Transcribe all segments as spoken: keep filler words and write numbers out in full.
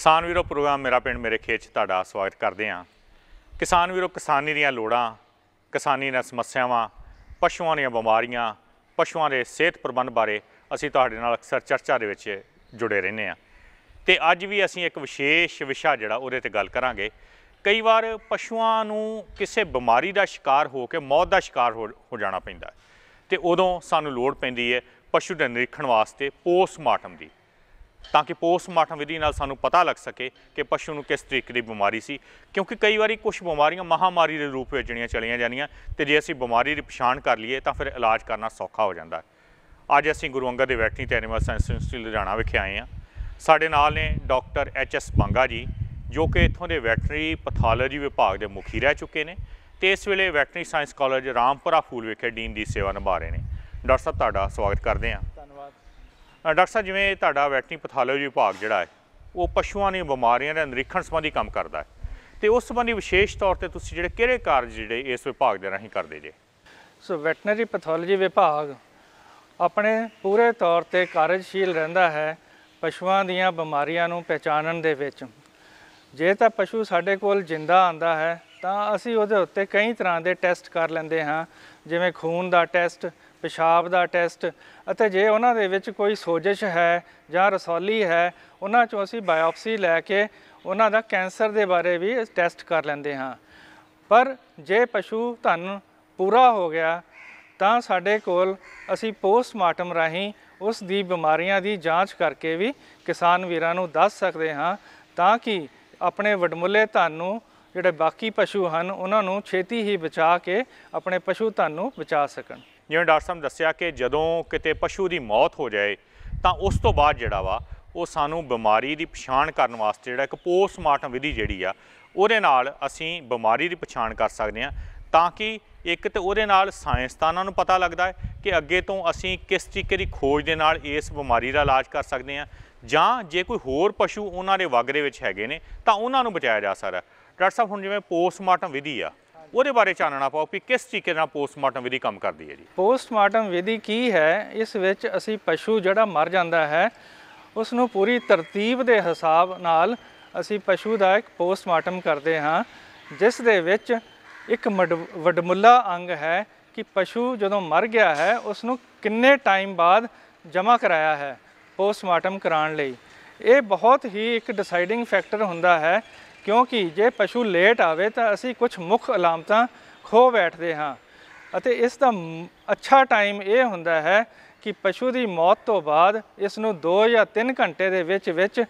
किसान वीरों प्रोग्राम मेरा पिंड मेरे खेत तुहाडा स्वागत करते हैं। किसान वीरों किसानी दीआं लोड़ां, किसानी दी समस्यावां, पशुओं दीआं बीमारियां, पशुओं के सेहत प्रबंध बारे असीं तुहाडे नाल अक्सर चर्चा दे विच जुड़े रहने हैं ते अज भी असीं एक विशेष विशा जिहड़ा उहदे ते गल करांगे। कई बार पशुओं नूं किसी बीमारी का शिकार हो के मौत का शिकार हो हो जाना पैंदा ते उदों सानूं लोड़ पैंदी है पशु दे निरीखण वास्ते पोस्टमार्टम दी, ताकि पोस्टमार्टम विधि नाल सानू पता लग सके कि पशु नूं किस तरीके की बीमारी सी, क्योंकि कई बार कुछ बीमारियां महामारी के रूप में जड़ियां चलिया जानियां ते जे असी बीमारी की पछाण कर लीए तां फिर इलाज करना सौखा हो जाता है। अज असी Guru Angad Dev veterinary and animal science institute Ludhiana विखे आए हैं। साडे नाल ने doctor H S Banga ji, जो कि इत्थों के वैटनरी पैथोलॉजी विभाग के मुखी रह चुके हैं तो इस वेले veterinary science college Rampura Phul विखे डीन की सेवा निभा रहे हैं। डॉक्टर साहब तुहाडा स्वागत करते हैं। डॉक्टर साहब, जिमें तुहाडा वैटनरी पैथोलॉजी विभाग जिहड़ा है वो पशुओं दी बीमारियां दा निरीक्षण संबंधी काम करता है, तो उस संबंधी विशेष तौर पर तुसीं जिहड़े किहड़े कार्य जिहड़े इस विभाग दे राहीं करदे जे? सो वैटनरी पैथोलॉजी विभाग अपने पूरे तौर पर कार्यशील रहिंदा है पशुओं दीआं बीमारियां नूं पहचानण दे विच। जे तां पशु साडे कोल जिंदा आंदा है तां असीं उहदे उत्ते कई तरह के टैसट कर लैंदे हां, जिवें खून का टैसट, पेशाब का टैसट, अते जे उन्हां दे विच कोई सोजिश है जां रसौली है उन्हां चों असीं बायोप्सी लैके उन्हां दा कैंसर दे बारे भी टैसट कर लैंदे हां। पर जे पशु धन पूरा हो गया तां साडे कोल असीं पोस्टमार्टम राहीं उस दी बीमारियां दी जांच करके भी किसान वीरां नूं दस सकदे हां, तां कि अपने वडमुले धन नूं जिहड़े बाकी पशु हन उन्हां नूं छेती ही बचा के अपने पशु धन नूं बचा सकण। जिवें डॉक्टर साहब दस्सिया कि जदों किते पशु की मौत हो जाए तो उस तो बाद जिहड़ा वा वो सानू बीमारी की पछाण करने वास्ते जिहड़ा इक पोस्टमार्टम विधि जिहड़ी आ उहदे नाल असीं बीमारी की पछाण कर सकदे हां, ताकि एक तो उहदे नाल साइंसदानां नूं पता लगदा है कि अगे तो असीं किस तरीके की खोज दे नाल इस बीमारी का इलाज कर सकदे हां, जां जे कोई होर पशु उहनां दे वागरे विच हैगे ने तां उहनां नूं बचाया जा सकदा। डॉक्टर साहब, हुण जिवें पोस्टमार्टम विधि आ ਉਹਦੇ ਬਾਰੇ ਜਾਣਨਾ ਪਾਓ ਕਿ ਕਿਸ ਤਰੀਕੇ ਨਾਲ ਪੋਸਟਮਾਰਟਮ ਵਿਧੀ ਕੰਮ ਕਰਦੀ ਹੈ ਜੀ। ਪੋਸਟਮਾਰਟਮ ਵਿਧੀ ਕੀ ਹੈ? ਇਸ ਵਿੱਚ ਅਸੀਂ ਪਸ਼ੂ ਜਿਹੜਾ ਮਰ ਜਾਂਦਾ ਹੈ ਉਸ ਨੂੰ ਪੂਰੀ ਤਰਤੀਬ ਦੇ ਹਿਸਾਬ ਨਾਲ ਅਸੀਂ ਪਸ਼ੂ ਦਾ ਇੱਕ ਪੋਸਟਮਾਰਟਮ ਕਰਦੇ ਹਾਂ, ਜਿਸ ਦੇ ਵਿੱਚ ਇੱਕ ਵੱਡਮੁੱਲਾ ਅੰਗ ਹੈ ਕਿ ਪਸ਼ੂ ਜਦੋਂ ਮਰ ਗਿਆ ਹੈ ਉਸ ਨੂੰ ਕਿੰਨੇ ਟਾਈਮ ਬਾਅਦ ਜਮ੍ਹਾਂ ਕਰਾਇਆ ਹੈ ਪੋਸਟਮਾਰਟਮ ਕਰਾਉਣ ਲਈ। ਇਹ ਬਹੁਤ ਹੀ ਇੱਕ ਡਿਸਾਈਡਿੰਗ ਫੈਕਟਰ ਹੁੰਦਾ ਹੈ, क्योंकि जे पशु लेट आवे तो असी कुछ मुख अलामतां खो बैठते हाँ। अते इस दा अच्छा टाइम ये हुंदा है कि पशु की मौत तो बाद इसनूं दो या तीन घंटे दे विच विच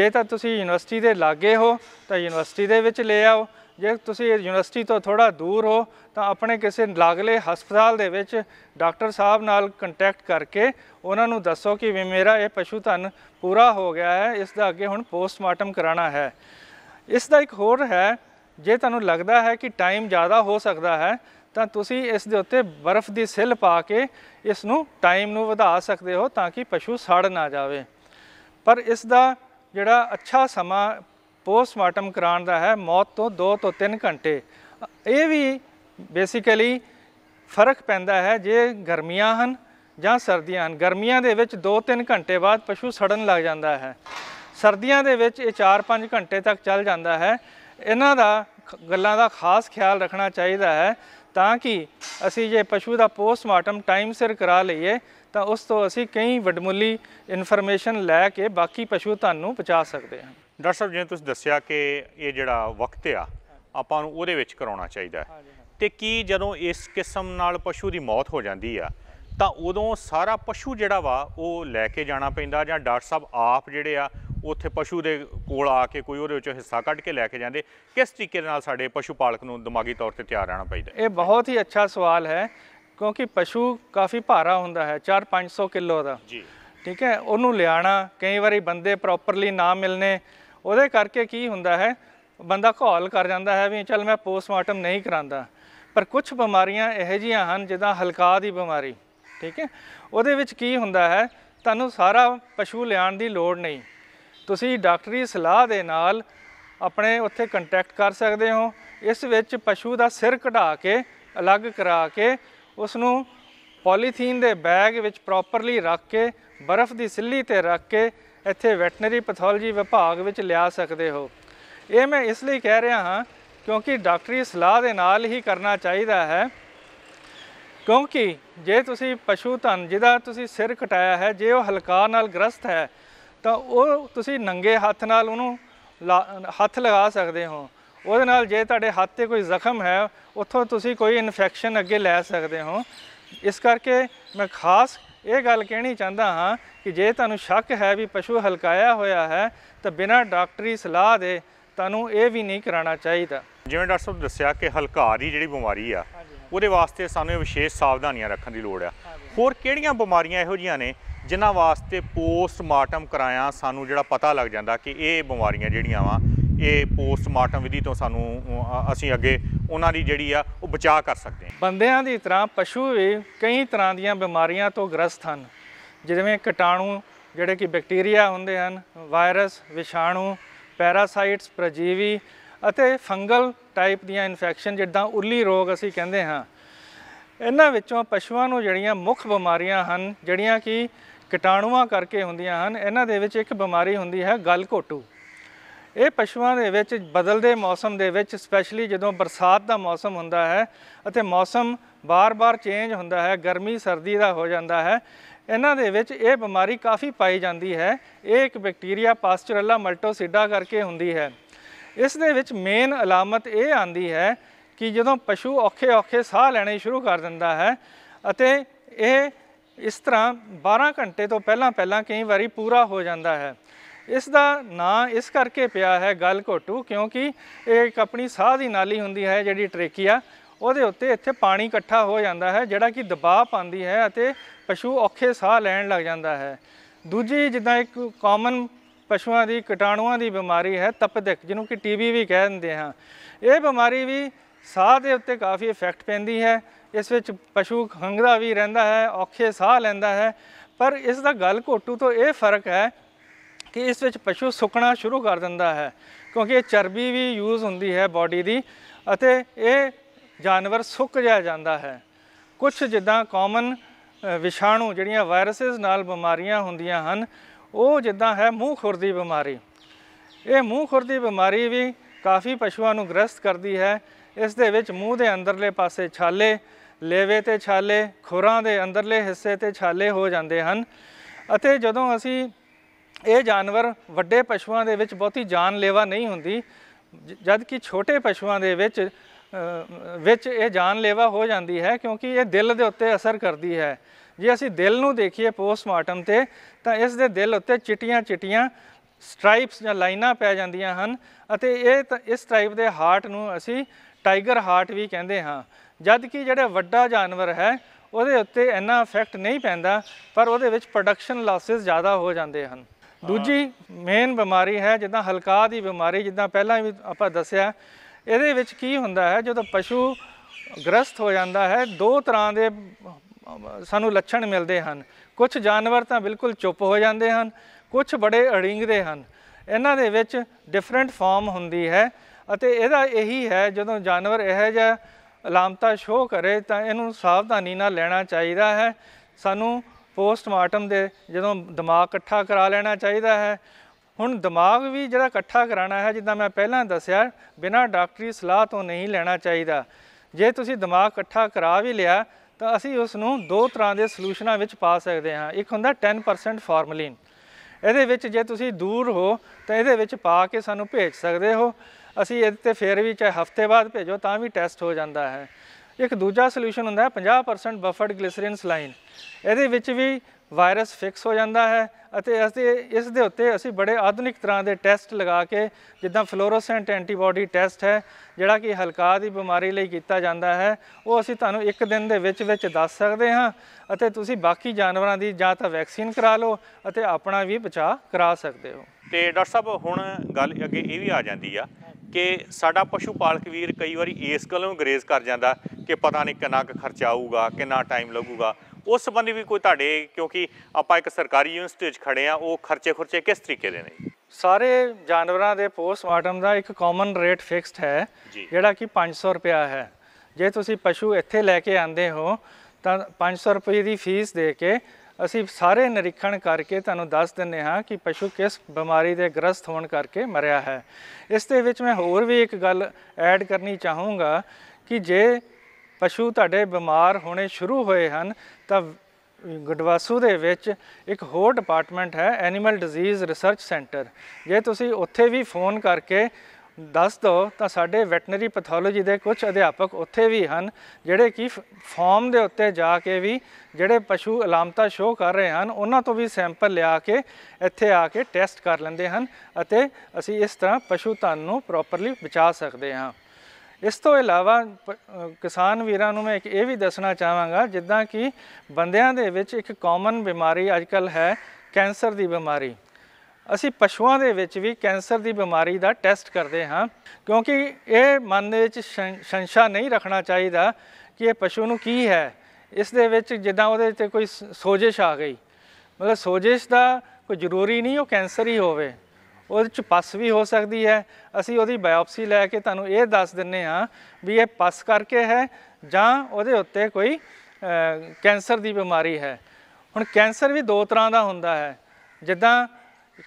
जे तां तुसीं यूनिवर्सिटी के लागे हो तो यूनिवर्सिटी दे विच ले आओ, जे तुसीं यूनिवर्सिटी तो थोड़ा दूर हो तो अपने किसी लागले हस्पताल दे विच डॉक्टर साहब नाल कंटैक्ट करके उन्हां नूं दसो कि मेरा ये पशु धन पूरा हो गया है, इसका अगे हुण पोस्टमार्टम कराना है। इसका एक होर है, जे तुहानूं लगता है कि टाइम ज़्यादा हो सकता है तो तुसीं इस दे उत्ते बर्फ़ की सिल पा के इसनूं टाइम नूं वधा सकते हो ताकि पशु सड़ ना जावे। पर इसका जिहड़ा अच्छा समा पोस्टमार्टम कराउण दा है मौत तो दो तो तीन घंटे, ये भी बेसिकली फर्क पैंदा है जे गर्मियां हन जां सर्दियां हन। गर्मियां दे विच दो तीन घंटे बाद पशु सड़न लग जाता है, सर्दियां दे विच ये चार पाँच घंटे तक चल जाता है। इन्हां दा गल्लां दा खास ख्याल रखना चाहिए है ताकि असी जे पशु का पोस्टमार्टम टाइम सिर करा लईए तो उस तो असी कई वडमुली इनफॉर्मेशन लैके बाकी पशु धन नूं बचा सकते हैं। डॉक्टर साहब, जिवें तुसीं दस्सिया कि ये जिहड़ा वक्त आ आपां नूं उहदे विच कराउणा चाहीदा है, ते की जदों इस किस्म नाल पशु की मौत हो जाती है तो उदों सारा पशु जिहड़ा वा वह लैके जाना पैंदा, जां डॉक्टर साहब आप जिहड़े आ उत्थे पशु दे कोल आके कोई उहदे हिस्सा कट के लैके जाते? किस तरीके नाल साडे पशु पालक नूं दिमागी तौर पर तैयार रहना पैंदा? ये बहुत ही अच्छा सवाल है, क्योंकि पशु काफ़ी भारा हुंदा है, चार पाँच सौ किलो का, ठीक है। उहनूं लिआना कई बारी बंदे प्रॉपरली ना मिलने उहदे करके की हुंदा है बंदा घोल कर जाता है भी चल मैं पोस्टमार्टम नहीं करांदा। पर कुछ बीमारियां इहो जिहियां हन जिदां हलका दी बीमारी, ठीक है, उहदे विच की हुंदा है तुहानूं सारा पशु लिआउण दी लोड़ नहीं, तुसी डॉक्टरी सलाह दे नाल अपने उत्थे कंटैक्ट कर सकते हो। इस विच पशु का सिर कटा के अलग करा के उसनूं पॉलीथीन के बैग विच प्रॉपरली रख के बर्फ़ की सिल्ली ते रख के ਇੱਥੇ ਵੈਟਰਨਰੀ ਪੈਥੋਲੋਜੀ ਵਿਭਾਗ ਵਿੱਚ ਲਿਆ ਸਕਦੇ ਹੋ। ਇਹ ਮੈਂ ਇਸ ਲਈ ਕਹਿ ਰਿਹਾ ਹਾਂ क्योंकि डॉक्टरी सलाह के नाल ही करना चाहिए है, क्योंकि जे तुसी पशु धन जिदा तुसी सिर कटाया है जे वो हलका नाल ग्रस्त है तो वह तुसी नंगे हथ नाल उन्होंने ला हथ लगा सकते हो। उहदे नाल जे तुहाडे हथ ते कोई जख्म है उत्थों तुसी कोई इन्फेक्शन अगे लै सकते हो। इस करके मैं खास ये गल कहनी चाहता हाँ कि जे तुहानू शक है भी पशु हलकाया होया है तो बिना डॉक्टरी सलाह दे तुहानू ये भी नहीं कराना चाहिए। जिवें डॉक्टर साहब दस्सिया कि हलकार ही जिहड़ी बीमारी आ उहदे वास्ते सानू विशेष सावधानियां रखण दी लोड़ आ। होर किहड़ियां बीमारियां इहो जिहियां ने जिन्हां वास्ते पोस्टमार्टम कराया सानू जिहड़ा पता लग जांदा कि ये बीमारियां जिहड़ियां वा ये पोस्टमार्टम विधि तो सानू असीं अगे उहनां दी जिहड़ी आ ओह बचाव कर सकदे हां। बंदिआं दी तरह पशु भी कई तरह दीआं बीमारियां तो ग्रस्त हन, जिवें कीटाणु जिहड़े कि बैक्टीरिया हुंदे हन, वायरस, विषाणु, पैरासाइट्स, परजीवी ਅਤੇ फंगल टाइप ਦੀਆਂ इन्फेक्शन ਜਿੱਦਾਂ ਉੱਲੀ ਰੋਗ ਅਸੀਂ ਕਹਿੰਦੇ ਹਾਂ। ਇਹਨਾਂ ਵਿੱਚੋਂ ਪਸ਼ੂਆਂ ਨੂੰ ਜਿਹੜੀਆਂ ਮੁੱਖ ਬਿਮਾਰੀਆਂ ਹਨ ਜਿਹੜੀਆਂ ਕਿ ਕੀਟਾਣੂਆਂ ਕਰਕੇ ਹੁੰਦੀਆਂ ਹਨ, ਇਹਨਾਂ ਦੇ ਵਿੱਚ ਇੱਕ ਬਿਮਾਰੀ ਹੁੰਦੀ ਹੈ ਗਲਘੋਟੂ। ਇਹ ਪਸ਼ੂਆਂ ਦੇ ਵਿੱਚ ਬਦਲਦੇ ਮੌਸਮ ਦੇ ਵਿੱਚ ਸਪੈਸ਼ਲੀ ਜਦੋਂ ਬਰਸਾਤ ਦਾ ਮੌਸਮ ਹੁੰਦਾ ਹੈ ਅਤੇ ਮੌਸਮ ਬਾਰ-ਬਾਰ ਚੇਂਜ ਹੁੰਦਾ ਹੈ, ਗਰਮੀ ਸਰਦੀ ਦਾ ਹੋ ਜਾਂਦਾ ਹੈ, ਇਹਨਾਂ ਦੇ ਵਿੱਚ ਇਹ ਬਿਮਾਰੀ ਕਾਫੀ ਪਾਈ ਜਾਂਦੀ ਹੈ। ਇਹ ਇੱਕ ਬੈਕਟੀਰੀਆ ਪਾਸਚਰੇਲਾ ਮਲਟੋਸੀਡਾ ਕਰਕੇ ਹੁੰਦੀ ਹੈ। इस दे विच मेन अलामत ये आती है कि जदों पशु औखे औखे साह लैने शुरू कर दिंदा है अते यह इस तरह बारह घंटे तो पहला पहला कई बारी पूरा हो जाता है। इसका नाम इस करके पिया है गलघोटू क्योंकि एक अपनी साह की नाली हुंदी है जिहड़ी ट्रेकिया, उहदे उत्ते इत्थे पानी इकट्ठा हो जाता है जिहड़ा कि दबाव पांदी है अते पशु औखे साह लैण लग जाता है। दूजी जिद्दां एक कॉमन पशुओं की कीटाणुओं की बीमारी है तपदिक, जिन्हों की टीबी भी कह देंगे हाँ। ये बीमारी भी साह के उत्ते काफ़ी इफेक्ट पैंदी है, इस विच पशु खंघदा भी रहिंदा है, औखे साह लैंदा है। पर इसका गलघोटू तो ये फर्क है कि इस विच पशु सुकना शुरू कर दिंदा है क्योंकि चर्बी भी यूज़ हुंदी है बॉडी की अते ये जानवर सुक जा जाता है। कुछ जिद्दां कॉमन विषाणु जिहड़ियां वायरसिस नाल बीमारियां हुंदियां हन ਉਹ ਜਿੱਦਾਂ ਹੈ ਮੂੰਹ ਖੁਰ ਦੀ ਬਿਮਾਰੀ। ਇਹ ਮੂੰਹ ਖੁਰ ਦੀ ਬਿਮਾਰੀ ਵੀ ਕਾਫੀ ਪਸ਼ੂਆਂ ਨੂੰ ਗ੍ਰਸਤ ਕਰਦੀ ਹੈ। ਇਸ ਦੇ ਵਿੱਚ ਮੂੰਹ ਦੇ ਅੰਦਰਲੇ ਪਾਸੇ ਛਾਲੇ, ਲੇਵੇ ਤੇ ਛਾਲੇ, ਖੁਰਾਂ ਦੇ ਅੰਦਰਲੇ ਹਿੱਸੇ ਤੇ ਛਾਲੇ ਹੋ ਜਾਂਦੇ ਹਨ ਅਤੇ ਜਦੋਂ ਅਸੀਂ ਇਹ ਜਾਨਵਰ ਵੱਡੇ ਪਸ਼ੂਆਂ ਦੇ ਵਿੱਚ ਬਹੁਤੀ ਜਾਨਲੇਵਾ ਨਹੀਂ ਹੁੰਦੀ, ਜਦ ਕਿ ਛੋਟੇ ਪਸ਼ੂਆਂ ਦੇ ਵਿੱਚ ਵਿੱਚ ਇਹ ਜਾਨਲੇਵਾ ਹੋ ਜਾਂਦੀ ਹੈ ਕਿਉਂਕਿ ਇਹ ਦਿਲ ਦੇ ਉੱਤੇ ਅਸਰ ਕਰਦੀ ਹੈ। जे असी दिल नूं देखिए पोस्टमार्टम ते तां इस दे दिल उत्ते चिटियां चिटियां स्ट्राइप्स जां लाइनां पै जांदियां हन अते इह इस टाइप दे हार्ट नूं असी टाइगर हार्ट भी कहिंदे हां। जद कि जिहड़ा वड्डा जानवर है उहदे उत्ते इन्ना इफेक्ट नहीं पैंदा पर उहदे विच प्रोडक्शन लॉसेस ज़्यादा हो जांदे हन। दूजी मेन बीमारी है जिद्दां हलका दी बीमारी, जिद्दां पहलां भी आपां दस्सिया। इहदे विच की हुंदा है जदों पशु ग्रस्त हो जांदा है दो तरह दे ਸਾਨੂੰ ਲੱਛਣ ਮਿਲਦੇ ਹਨ। ਕੁਝ ਜਾਨਵਰ ਤਾਂ ਬਿਲਕੁਲ ਚੁੱਪ ਹੋ ਜਾਂਦੇ ਹਨ, ਕੁਝ ਬੜੇ ਅੜਿੰਗਦੇ ਹਨ। ਇਹਨਾਂ ਦੇ ਵਿੱਚ ਡਿਫਰੈਂਟ ਫਾਰਮ ਹੁੰਦੀ ਹੈ ਅਤੇ ਇਹਦਾ ਇਹੀ ਹੈ ਜਦੋਂ ਜਾਨਵਰ ਇਹੋ ਜਿਹਾ ਅਲਾਮਤਾਂ ਸ਼ੋਅ ਕਰੇ ਤਾਂ ਇਹਨੂੰ ਸਾਵਧਾਨੀ ਨਾਲ ਲੈਣਾ ਚਾਹੀਦਾ ਹੈ। ਸਾਨੂੰ ਪੋਸਟਮਾਰਟਮ ਦੇ ਜਦੋਂ ਦਿਮਾਗ ਇਕੱਠਾ ਕਰਾ ਲੈਣਾ ਚਾਹੀਦਾ ਹੈ। ਹੁਣ ਦਿਮਾਗ ਵੀ ਜਿਹੜਾ ਇਕੱਠਾ ਕਰਾਉਣਾ ਹੈ ਜਿੱਦਾਂ ਮੈਂ ਪਹਿਲਾਂ ਦੱਸਿਆ ਬਿਨਾਂ ਡਾਕਟਰੀ ਸਲਾਹ ਤੋਂ ਨਹੀਂ ਲੈਣਾ ਚਾਹੀਦਾ। ਜੇ ਤੁਸੀਂ ਦਿਮਾਗ ਇਕੱਠਾ ਕਰਾ ਵੀ ਲਿਆ तो असी उसनू दो तरह के सलूशनों में पा सकते हाँ। एक होंदा टेन परसेंट फॉर्मलीन, ये जे तुसी दूर हो तो ये पा के सानू भेज सकते हो, असी ये फिर भी चाहे हफ्ते बाद भेजो तां भी टैसट हो जाता है। एक दूजा सल्यूशन होंदा है पचास परसेंट बफर्ड ग्लिसरीन सलाइन, ये भी वायरस फिक्स हो जाता है अते असी इस दे उत्ते असी बड़े आधुनिक तरह के टैसट लगा के जिद्दां फ्लोरोसेंट एंटीबॉडी टैसट है जिहड़ा कि हलका दी बीमारी लई कीता जांदा है, वो असी तुहानूं एक दिन दे विच विच दस सकदे हां अते तुसी बाकी जानवरां दी जां तां वैक्सीन करा लो अते अपना भी बचा करा सकदे हो। ते डॉक्टर साहब हुण गल अगे इह वी आ जांदी आ कि साडा पशु पालक वीर कई वारी इस गल्लों ग्रेज कर जांदा कि पता नहीं किन्ना खर्चा आऊगा, किन्ना टाइम लगूगा, उस संबंधी भी कोई तुहाडे क्योंकि आपां एक सरकारी यूनिवर्सिटी खड़े हाँ, वो खर्चे खुर्चे किस तरीके दे ने? सारे जानवरों के पोस्टमार्टम का एक कॉमन रेट फिक्सड है जिहड़ा कि पाँच सौ रुपया है। जे तुसी पशु इत्थे लैके आंदे हो तो पाँच सौ रुपये की फीस दे के ਅਸੀਂ ਸਾਰੇ ਨਿਰੀਖਣ ਕਰਕੇ ਤੁਹਾਨੂੰ ਦੱਸ ਦਿੰਦੇ ਹਾਂ ਕਿ ਪਸ਼ੂ ਕਿਸ ਬਿਮਾਰੀ ਦੇ ਗ੍ਰਸਤ ਹੋਣ ਕਰਕੇ ਮਰਿਆ ਹੈ। ਇਸ ਦੇ ਵਿੱਚ ਮੈਂ ਹੋਰ ਵੀ ਇੱਕ ਗੱਲ ਐਡ ਕਰਨੀ ਚਾਹੂੰਗਾ ਕਿ ਜੇ ਪਸ਼ੂ ਤੁਹਾਡੇ ਬਿਮਾਰ ਹੋਣੇ ਸ਼ੁਰੂ ਹੋਏ ਹਨ ਤਾਂ ਗੁਡਵਾਸੂ ਦੇ ਵਿੱਚ ਇੱਕ ਹੋਰ ਡਿਪਾਰਟਮੈਂਟ ਹੈ ਐਨੀਮਲ ਡਿਜ਼ੀਜ਼ ਰਿਸਰਚ ਸੈਂਟਰ। ਜੇ ਤੁਸੀਂ ਉੱਥੇ ਵੀ ਫ਼ੋਨ ਕਰਕੇ दस दो तो साढ़े वैटनरी पैथोलॉजी के कुछ अध्यापक उत्थे भी हैं जोड़े कि फॉर्म के उत्ते जाके भी जोड़े पशु अलामता शो कर रहे हैं उन्होंने तो भी सैंपल लिया के इत्थे आके टैसट कर लेंदे हैं अते असी इस तरह पशु धन नूं प्रॉपरली बचा सकते हाँ। इस तो इलावा किसान वीरां नूं मैं एक ये भी दसना चाहांगा जिद्दां कि बंदियां दे विच एक कॉमन बीमारी अजकल है कैंसर की बीमारी। ਅਸੀਂ ਪਸ਼ੂਆਂ ਦੇ ਵਿੱਚ ਵੀ ਕੈਂਸਰ ਦੀ ਬਿਮਾਰੀ ਦਾ ਟੈਸਟ ਕਰਦੇ ਹਾਂ ਕਿਉਂਕਿ ਇਹ ਮਨ ਦੇ ਵਿੱਚ ਸ਼ੰਸ਼ਾ ਨਹੀਂ ਰੱਖਣਾ ਚਾਹੀਦਾ ਕਿ ਇਹ ਪਸ਼ੂ ਨੂੰ ਕੀ ਹੈ। ਇਸ ਦੇ ਵਿੱਚ ਜਿੱਦਾਂ ਉਹਦੇ 'ਤੇ ਕੋਈ ਸੋਜਿਸ਼ ਆ ਗਈ ਮਤਲਬ ਸੋਜਿਸ਼ ਦਾ ਕੋਈ ਜ਼ਰੂਰੀ ਨਹੀਂ ਉਹ ਕੈਂਸਰ ਹੀ ਹੋਵੇ, ਉਹਦੇ 'ਚ ਪੱਸ ਵੀ ਹੋ ਸਕਦੀ ਹੈ। ਅਸੀਂ ਉਹਦੀ ਬਾਇਓਪਸੀ ਲੈ ਕੇ ਤੁਹਾਨੂੰ ਇਹ ਦੱਸ ਦਿੰਦੇ ਹਾਂ ਵੀ ਇਹ ਪੱਸ ਕਰਕੇ ਹੈ ਜਾਂ ਉਹਦੇ ਉੱਤੇ ਕੋਈ ਕੈਂਸਰ ਦੀ ਬਿਮਾਰੀ ਹੈ। ਹੁਣ ਕੈਂਸਰ ਵੀ ਦੋ ਤਰ੍ਹਾਂ ਦਾ ਹੁੰਦਾ ਹੈ ਜਿੱਦਾਂ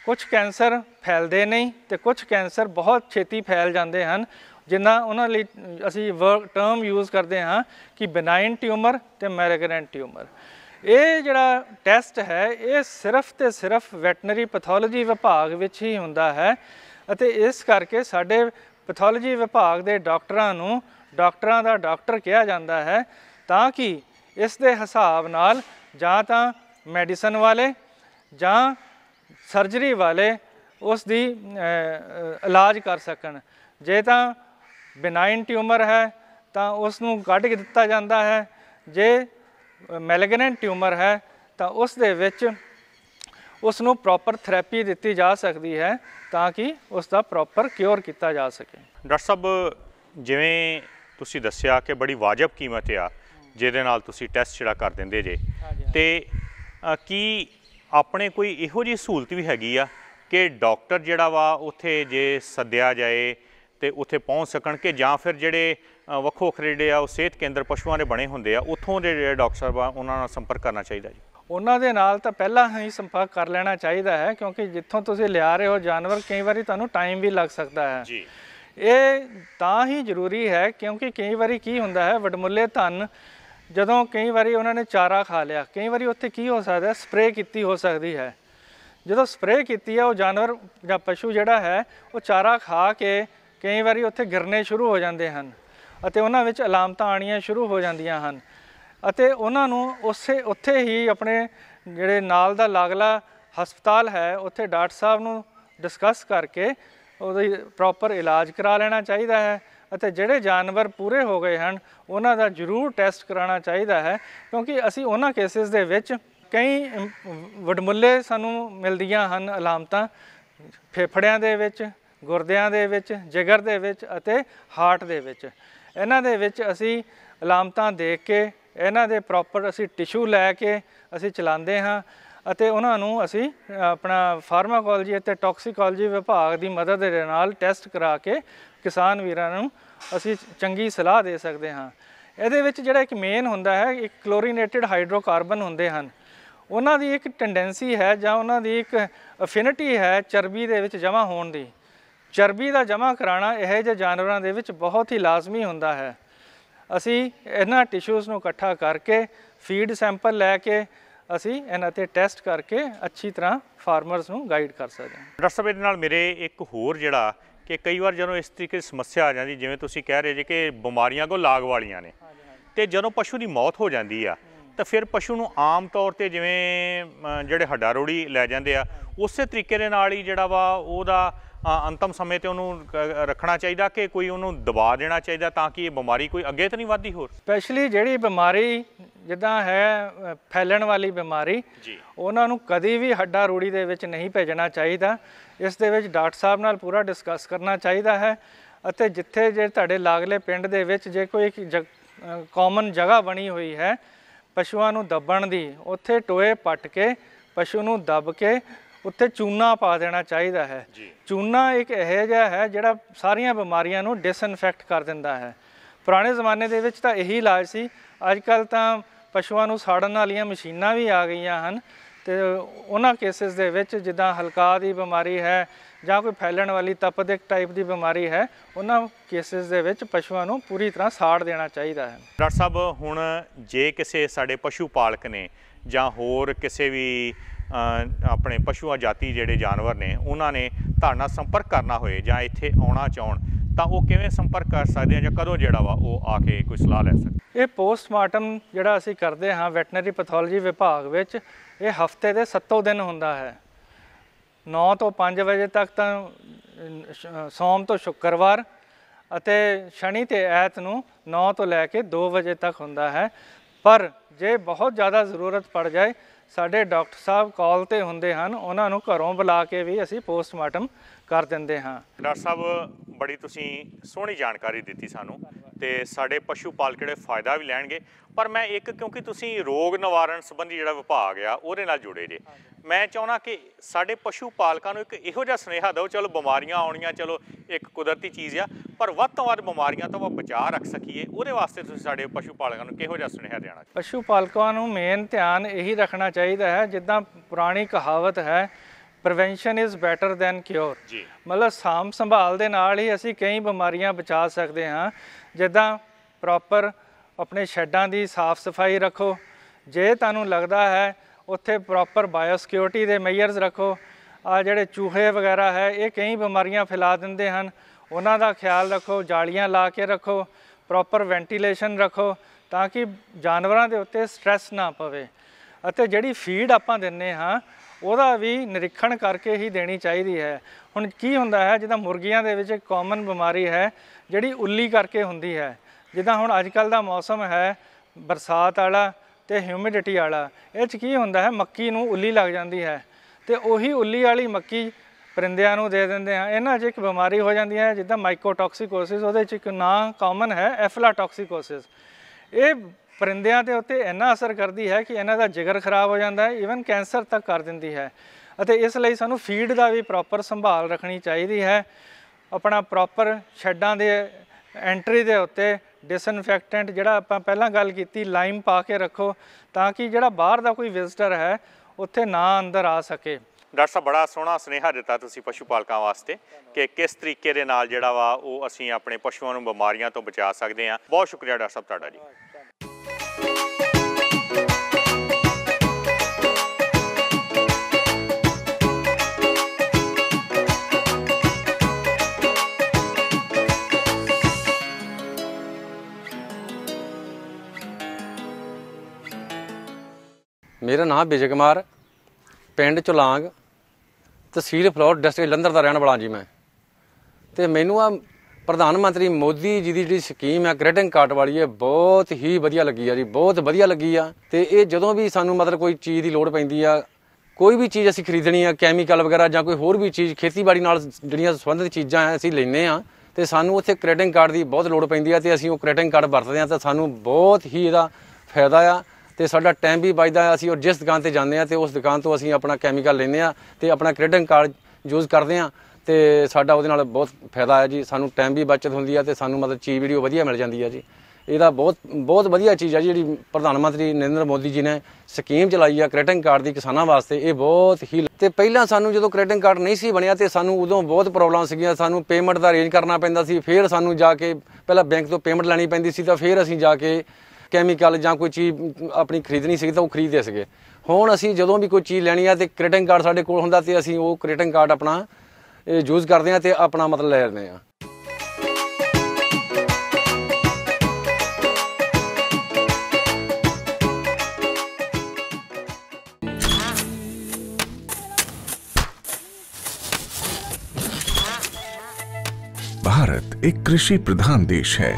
कुछ कैंसर फैलते नहीं तो कुछ कैंसर बहुत छेती फैल जाते हैं जिन्हें उन्होंने असी वर्क टर्म यूज़ करते हाँ कि बेनाइन ट्यूमर तो मैलिगनेंट ट्यूमर। ये जड़ा टेस्ट है ये सिर्फ तो सिर्फ वैटनरी पैथोलॉजी विभाग विच ही हुंदा है अते इस करके साडे पैथोलॉजी विभाग के डॉक्टरां नूं डॉक्टरां दा डॉक्टर कहा जाता है ताकि इस दे हिसाब नाल जां तां मेडिसिन वाले जां सर्जरी वाले उस दी इलाज कर सकन। जे तो बेनाइन ट्यूमर है तो उसनूं कढ के दिता जाता है, जे मैलिगनेंट ट्यूमर है तो उस दे विच उसनूं प्रॉपर थरैपी दी जा सकती है ताकि उसका प्रॉपर क्योर किया जा सके। डॉक्टर साहब जिवें तुसीं दस्सिया कि बड़ी वाजिब कीमत आ जिहदे नाल तुसीं टैस्ट जिहड़ा कर दिंदे जे ते की अपने कोई इहो जी सहूलत भी हैगी आ कि डॉक्टर जिहड़ा वा उत्थे जे सद्या जाए तो उत्थे पहुँच सकन के जां फिर जिहड़े वखो वखरे जिहड़े आ सेहत केंद्र पशुओं के बने हुंदे आ उत्थों दे जिहड़े डॉक्टर साहब आ उन्हां नाल संपर्क करना चाहिए जी। उन्हां दे नाल तां पहलां ही संपर्क कर लेना चाहिए है क्योंकि जित्थों तुसीं लिया रहे हो जानवर कई बार तुहानूं टाइम भी लग सकता है जी। ये तां ही जरूरी है क्योंकि कई बार की हुंदा है वडमुल्ले धन जदों कई बार उन्होंने चारा खा लिया कई बार उत्थे की हो सकता है स्प्रे की हो सकती है। जो स्प्रे की है वो जानवर या पशु जोड़ा है वो चारा खा के कई बार उत्थे गिरने शुरू हो जाते हैं और उन्होंने अलामत आनिया शुरू हो जाए हैं और उन्होंने उस उत्थे ही अपने जोड़े नाल दा लागला हस्पताल है उत्थे डॉक्टर साहब नू डिस्कस करके उसदी प्रॉपर इलाज करा लेना चाहिए है। ਅਤੇ ਜਿਹੜੇ ਜਾਨਵਰ ਪੂਰੇ ਹੋ ਗਏ ਹਨ ਉਹਨਾਂ ਦਾ ਜ਼ਰੂਰ ਟੈਸਟ ਕਰਾਉਣਾ ਚਾਹੀਦਾ ਹੈ ਕਿਉਂਕਿ ਅਸੀਂ ਉਹਨਾਂ ਕੇਸਿਸ ਦੇ ਵਿੱਚ ਕਈ ਵਡਮੁੱਲੇ ਸਾਨੂੰ ਮਿਲਦੀਆਂ ਹਨ ਅਲਾਮਤਾਂ ਫੇਫੜਿਆਂ ਦੇ ਵਿੱਚ, ਗੁਰਦਿਆਂ ਦੇ ਵਿੱਚ, ਜਿਗਰ ਦੇ ਵਿੱਚ ਅਤੇ ਹਾਰਟ ਦੇ ਵਿੱਚ। ਇਹਨਾਂ ਦੇ ਵਿੱਚ ਅਸੀਂ ਅਲਾਮਤਾਂ ਦੇਖ ਕੇ ਇਹਨਾਂ ਦੇ ਪ੍ਰੋਪਰ ਅਸੀਂ ਟਿਸ਼ੂ ਲੈ ਕੇ ਅਸੀਂ ਚਲਾਉਂਦੇ ਹਾਂ ਅਤੇ ਉਹਨਾਂ ਨੂੰ ਅਸੀਂ ਆਪਣਾ ਫਾਰਮਾਕੋਲੋਜੀ ਅਤੇ ਟੌਕਸੀਕੋਲੋਜੀ ਵਿਭਾਗ ਦੀ ਮਦਦ ਦੇ ਨਾਲ ਟੈਸਟ ਕਰਾ ਕੇ किसान वीरां नूं असीं चंगी सलाह दे सकते हाँ। इहदे विच जिहड़ा इक मेन हुंदा है एक क्लोरीनेटिड हाइड्रोकार्बन हुंदे हन उन्हां दी इक टेंडेंसी है जां उन्हां दी इक अफिनिटी है चर्बी दे विच जमा होण दी। चर्बी दा जमा कराना इहो जिहे जानवरां दे विच बहुत ही लाजमी हुंदा है। असीं इन्हां टिशूज़ नूं इकट्ठा करके फीड सैंपल लैके असी इन्हां ते टैसट करके अच्छी तरह फार्मरस नूं गाइड कर सकदे हां। डॉक्टर साहब इहदे नाल मेरे एक होर जिहड़ा कि कई बार जो इस तरीके की समस्या आ जाती जिमें तुम कह रहे जी कि बीमारियां को लाग वाली ने तो जो पशु की मौत हो जाती है तो फिर पशु को आम तौर पर जिमें जोड़े हड्डा रोड़ी लै जाते हैं उस तरीके ही जोड़ा वा वह अंतिम समय तो उन्होंने रखना चाहिए कि कोई उन्होंने दबा देना चाहिए ताकि ये बीमारी कोई अगे तो नहीं वधदी। होर स्पैशली जी बीमारी जिदा है फैलन वाली बीमारी उन्होंने कभी भी हड्डा रूड़ी के नहीं भेजना चाहिए। इस दे विच डॉक्टर साहब नाल पूरा डिस्कस करना चाहिए है अते जिथे जे तुहाडे लागले पिंड दे विच जे कोई जग कॉमन जगह बनी हुई है पशुओं नूं दबण दी उत्थे टोए पट्ट के पशु नूं दब के उत्थे चूना पा देना चाहिए है। चूना एक इहो जिहा है जिहड़ा सारियां बीमारियां नूं डिसइनफेक्ट कर दिंदा है। पुराने जमाने दे विच तां यही इलाज सी, अजकल तां पशुओं को साड़न वाली मशीना भी आ गई हैं तो उन्होंने केसिस दे विच जिदा हलका की बीमारी है या कोई फैलन वाली तपदिक टाइप की बीमारी है उन्होंने केसिस दे विच पशुओं को पूरी तरह साड़ देना चाहिए है। डॉक्टर साहब हुण जे किसी साडे पशु पालक ने जां होर किसी भी अपने पशु आजाती जिहड़े जानवर ने उन्होंने धारणा संपर्क करना होए जां इत्थे आउणा चाहण तो वह किवें संपर्क कर सकते हैं या कदों जिहड़ा वा वो आके कोई सलाह लै सकते? ये पोस्टमार्टम जिहड़ा असीं करदे हां वैटनरी पैथोलॉजी विभाग विच ये हफ्ते के सत्तों दिन हुंदा है। नौ तो पाँच बजे तक तो सोम तो शुक्रवार अते शनि ते ऐत नूं नौ तो लैके दो बजे तक हुंदा है। पर जे बहुत ज़्यादा जरूरत पड़ जाए साडे डॉक्टर साहब कॉल ते हुंदे हन, उन्हां नूं घरों बुला के भी असीं पोस्टमार्टम कर देंदे हां। डॉक्टर साहब बड़ी तुसीं सोहनी जानकारी दित्ती सानूं ते साडे पशु पालक जिहड़े फायदा भी लैणगे। पर मैं एक क्योंकि तुसीं रोग निवारण संबंधी जिहड़ा विभाग आ उहदे नाल जुड़े जे, मैं चाहुंदा कि साडे पशु पालकां नूं एक इहो जिहा सुनेहा दिओ, चलो बीमारियां आउणियां चलो एक कुदरती चीज़ आ पर वध तो वध बीमारियां तो बचा रख सकीए, उहदे वास्ते तुसीं साडे पशु पालकां नूं किहो जिहा सुनेहा देणा? पशु पालकां नूं मेन ध्यान यही रखना चाहिए है जिद्दां पुरानी कहावत है prevention is better than cure, मतलब साम संभाल दे नाल ही असी कई बीमारियां बचा सकते हाँ। जिदा प्रॉपर अपने शैडा की साफ सफाई रखो, जे तुहानूं लगता है उत्थे प्रॉपर बायोसिक्योरिटी के मेजर्स रखो। आ जिहड़े चूहे वगैरह है ये कई बीमारियां फैला दिंदे हन, उन्हां दा ख्याल रखो, जालियां ला के रखो, प्रॉपर वेंटीलेशन रखो ताकि जानवरों के उत्ते स्ट्रैस ना पवे। अते जिहड़ी फीड आपां दिंने हाँ ਉਹਦਾ भी निरीक्षण करके ही देनी चाहिए है। हुण की हुंदा है जिदा मुर्गियां दे विच कॉमन बीमारी है जिहड़ी उल्ली करके हुंदी है, जिदा हुण अजकल दा मौसम है बरसात वाला ते ह्यूमिडिटी वाला, इह च की हुंदा है मक्की नूं उल्ली लग जांदी है ते उही उल्ली वाली मक्की परिंदियां नूं दे दिंदे हां। इन्हां च इक बीमारी हो जांदी है जिदा माइकोटॉक्सिकोसिस, उहदे च इक नां कॉमन है एफलाटॉक्सिकोसिस। इह परिंदियां दे उत्ते इन्ना असर करती है कि इन्हां दा जिगर खराब हो जाता है, ईवन कैंसर तक कर दिंदी है। अते इस लई सानू फीड का भी प्रॉपर संभाल रखनी चाहिए है, अपना प्रॉपर शैडां दे एंट्री दे उत्ते डिसइनफेक्टेंट जिहड़ा आपां पहलां गल कीती लाइम पा के रखो ताकि जिहड़ा बाहर का कोई विजिटर है उत्थे ना अंदर आ सके। डॉक्टर साहब बड़ा सोहना सुनेहा दिता तुसीं पशु पालकां वास्ते कि किस तरीके दे नाल जिहड़ा वा ओह असीं अपने पशुओं नूं बीमारियां तो बचा सकदे हां। बहुत शुक्रिया डॉक्टर साहब तुहाडा जी। मेरा नाम विजय कुमार, पिंड चुलांग, तहसील फलौर, डिस्ट्रिक्ट जलंधर का रहने वाला जी मैं। तो मैनू आ प्रधानमंत्री मोदी जी की जी स्कीम है क्रेडिट कार्ड वाली है बहुत ही वधिया लगी है जी, बहुत वधिया लगी आ। तो ये जो भी सानू मतलब कोई चीज़ की लोड़ पैंदी आ, कोई भी चीज़ असी खरीदनी आ कैमिकल वगैरह जां कोई होर भी चीज़ खेतीबाड़ी नाल जिहड़ियां संबंधित चीज़ां हैं असी लैंदे आ ते सानू उत्थे क्रेडिट कार्ड की बहुत लोड़ पैंदी आ ते असी ओह क्रेडिट कार्ड वरतदे आ ते सानू बहुत ही इहदा फायदा आ तो साडा टाइम भी बचता है। असी और जिस दुकान पर जाते हैं तो उस दुकान तो असी अपना कैमिकल लेंगे तो अपना क्रेडिट कार्ड यूज़ करते हैं तो साडा उहदे नाल बहुत फायदा है जी। सानू टाइम भी बचत होंदी है तो सानू मतलब चीज़ वीडियो वधिया मिल जाती है जी। इहदा बहुत बहुत वधिया चीज़ है जी, प्रधानमंत्री नरेंद्र मोदी जी ने स्कीम चलाई है क्रेडिट कार्ड की किसानों वास्ते, ये बहुत ही। तो पहला सानू जो क्रेडिट कार्ड नहीं सी बनिया तो सानू उदों बहुत प्रॉब्लम सीगियां, सानू पेमेंट का अरेंज करना पैंदा सी, फिर सानू जाके पहला बैंक तो पेमेंट लैनी पैंदी सी, फिर असी जाके कैमिकल जां कोई चीज़ अपनी खरीदनी सी तो वह खरीदते सके। हुण असी जदों भी कोई चीज़ लैनी है तो क्रेडिट कार्ड साडे कोल हुंदा ते असी वह क्रेडिट कार्ड अपना यूज़ करते हैं तो अपना मतलब लै लैंदे आ। भारत एक कृषि प्रधान देश है।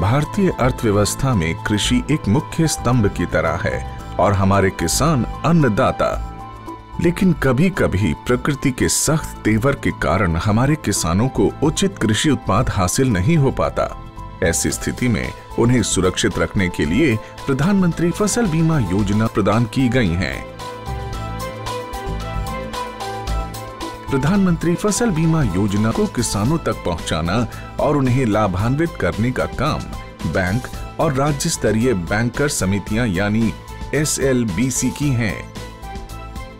भारतीय अर्थव्यवस्था में कृषि एक मुख्य स्तंभ की तरह है और हमारे किसान अन्नदाता। लेकिन कभी कभी प्रकृति के सख्त तेवर के कारण हमारे किसानों को उचित कृषि उत्पाद हासिल नहीं हो पाता। ऐसी स्थिति में उन्हें सुरक्षित रखने के लिए प्रधानमंत्री फसल बीमा योजना प्रदान की गई है। प्रधानमंत्री फसल बीमा योजना को किसानों तक पहुंचाना और उन्हें लाभान्वित करने का काम बैंक और राज्य स्तरीय बैंकर समितियां यानी एस एल बी सी की हैं।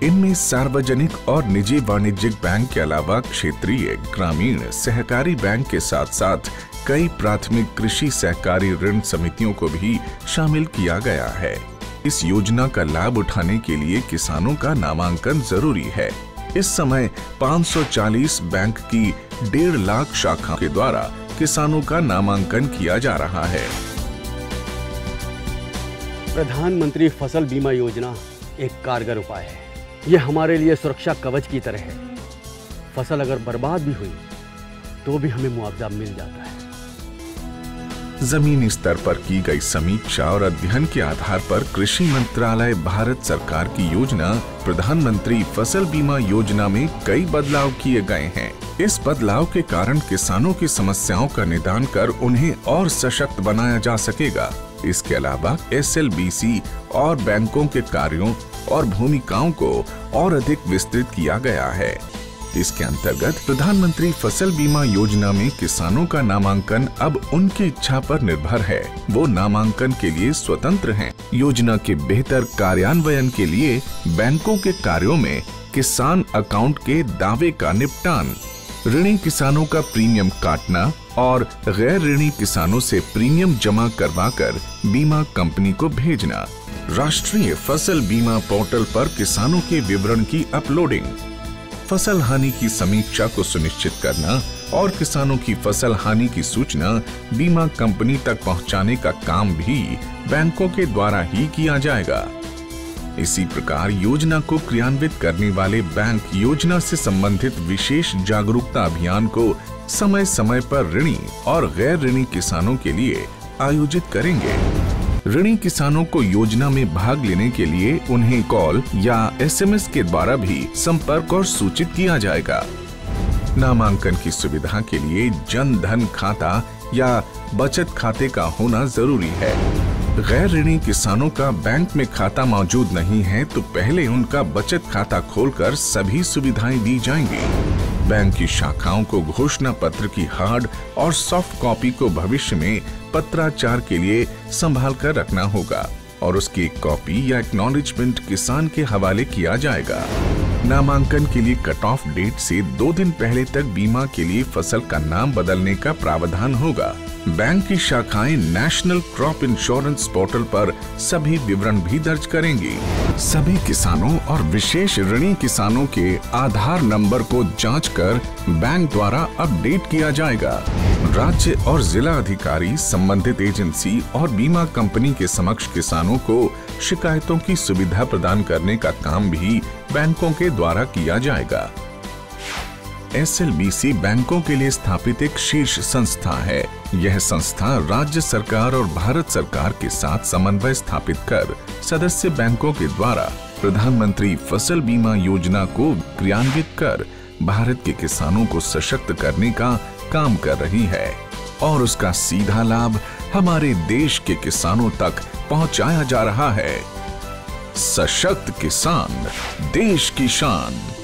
इनमें सार्वजनिक और निजी वाणिज्यिक बैंक के अलावा क्षेत्रीय, ग्रामीण, सहकारी बैंक के साथ साथ कई प्राथमिक कृषि सहकारी ऋण समितियों को भी शामिल किया गया है। इस योजना का लाभ उठाने के लिए किसानों का नामांकन जरूरी है। इस समय पाँच सौ चालीस बैंक की डेढ़ लाख शाखा के द्वारा किसानों का नामांकन किया जा रहा है। प्रधानमंत्री फसल बीमा योजना एक कारगर उपाय है। यह हमारे लिए सुरक्षा कवच की तरह है। फसल अगर बर्बाद भी हुई तो भी हमें मुआवजा मिल जाता है। जमीनी स्तर पर की गई समीक्षा और अध्ययन के आधार पर कृषि मंत्रालय भारत सरकार की योजना प्रधानमंत्री फसल बीमा योजना में कई बदलाव किए गए हैं। इस बदलाव के कारण किसानों की समस्याओं का निदान कर उन्हें और सशक्त बनाया जा सकेगा। इसके अलावा एस एल बी सी और बैंकों के कार्यों और भूमिकाओं को और अधिक विस्तृत किया गया है। इसके अंतर्गत प्रधानमंत्री फसल बीमा योजना में किसानों का नामांकन अब उनकी इच्छा पर निर्भर है। वो नामांकन के लिए स्वतंत्र हैं। योजना के बेहतर कार्यान्वयन के लिए बैंकों के कार्यों में किसान अकाउंट के दावे का निपटान, ऋणी किसानों का प्रीमियम काटना और गैर ऋणी किसानों से प्रीमियम जमा करवाकर बीमा कंपनी को भेजना, राष्ट्रीय फसल बीमा पोर्टल पर किसानों के विवरण की अपलोडिंग, फसल हानि की समीक्षा को सुनिश्चित करना और किसानों की फसल हानि की सूचना बीमा कंपनी तक पहुंचाने का काम भी बैंकों के द्वारा ही किया जाएगा। इसी प्रकार योजना को क्रियान्वित करने वाले बैंक योजना से संबंधित विशेष जागरूकता अभियान को समय समय पर ऋणी और गैर ऋणी किसानों के लिए आयोजित करेंगे। ऋणी किसानों को योजना में भाग लेने के लिए उन्हें कॉल या एस एम एस के द्वारा भी संपर्क और सूचित किया जाएगा। नामांकन की सुविधा के लिए जन धन खाता या बचत खाते का होना जरूरी है। गैर ऋणी किसानों का बैंक में खाता मौजूद नहीं है तो पहले उनका बचत खाता खोलकर सभी सुविधाएं दी जाएंगी। बैंक की शाखाओं को घोषणा पत्र की हार्ड और सॉफ्ट कॉपी को भविष्य में पत्राचार के लिए संभाल कर रखना होगा और उसकी कॉपी या एक्नॉलेजमेंट किसान के हवाले किया जाएगा। नामांकन के लिए कट ऑफ डेट से दो दिन पहले तक बीमा के लिए फसल का नाम बदलने का प्रावधान होगा। बैंक की शाखाएं नेशनल क्रॉप इंश्योरेंस पोर्टल पर सभी विवरण भी दर्ज करेंगी। सभी किसानों और विशेष ऋणी किसानों के आधार नंबर को जांचकर बैंक द्वारा अपडेट किया जाएगा। राज्य और जिला अधिकारी, संबंधित एजेंसी और बीमा कंपनी के समक्ष किसानों को शिकायतों की सुविधा प्रदान करने का काम भी बैंकों के द्वारा किया जाएगा। एस एल बी सी बैंकों के लिए स्थापित एक शीर्ष संस्था है। यह संस्था राज्य सरकार और भारत सरकार के साथ समन्वय स्थापित कर सदस्य बैंकों के द्वारा प्रधानमंत्री फसल बीमा योजना को क्रियान्वित कर भारत के किसानों को सशक्त करने का काम कर रही है और उसका सीधा लाभ हमारे देश के किसानों तक पहुंचाया जा रहा है। सशक्त किसान देश की शान।